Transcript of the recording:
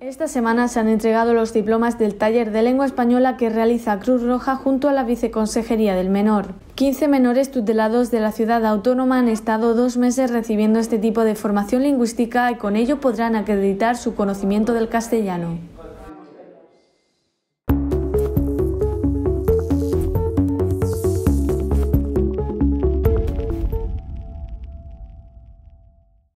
Esta semana se han entregado los diplomas del taller de lengua española que realiza Cruz Roja junto a la Viceconsejería del Menor. 15 menores tutelados de la Ciudad Autónoma han estado 2 meses recibiendo este tipo de formación lingüística y con ello podrán acreditar su conocimiento del castellano.